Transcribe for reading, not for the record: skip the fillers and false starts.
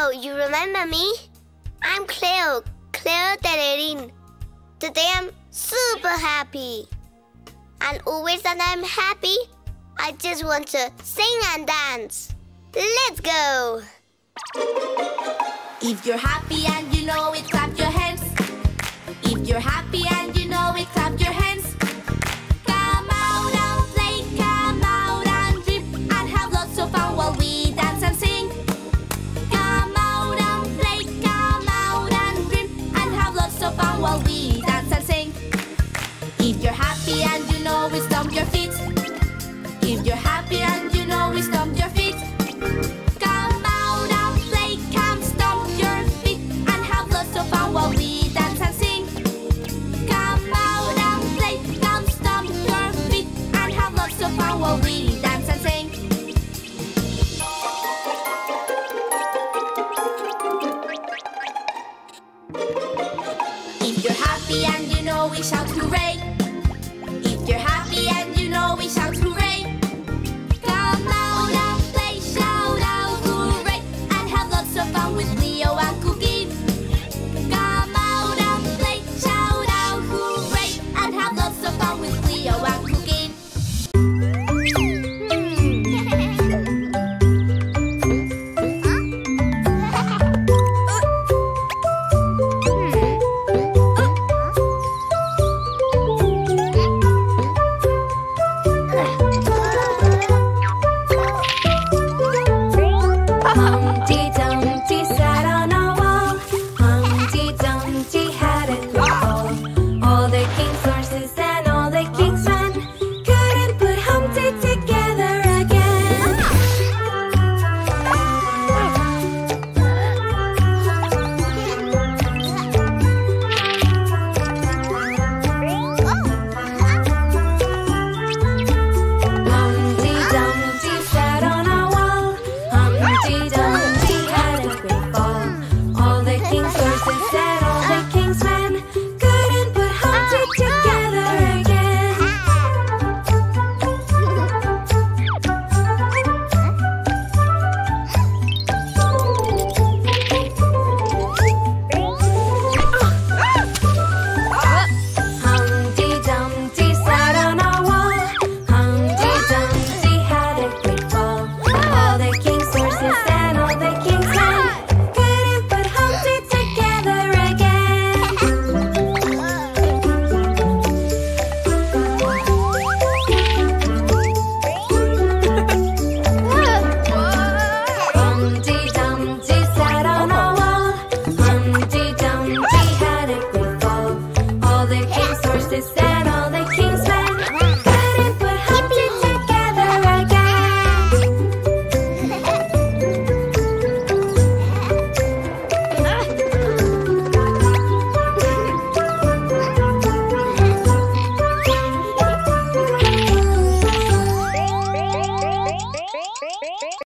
Hello, you remember me? I'm Cleo, Cleo Telerrín. Today I'm super happy. And always that I'm happy, I just want to sing and dance. Let's go! If you're happy and you know it, clap your hands. If you're happy and you know it, clap your hands. Come out and play, come out and drip, and have lots of fun while we dance and sing. Come out and play, come out and drip, and have lots of fun while we dance and sing. If you're happy and you know it, stomp your feet. If you're happy and you know it, stomp your feet. Come out and play, come stomp your feet, and have lots of fun while we dance and sing. Come out and play, come stomp your feet, and have lots of fun while we dance and sing. If you're happy and you know it, shout hooray. If you're happy and you know it, shout hooray. Come out and play, shout out hooray, and have lots of fun with Cleo and Cuquín. Come out and play, shout out hooray, and have lots of fun with Cleo and Cuquín.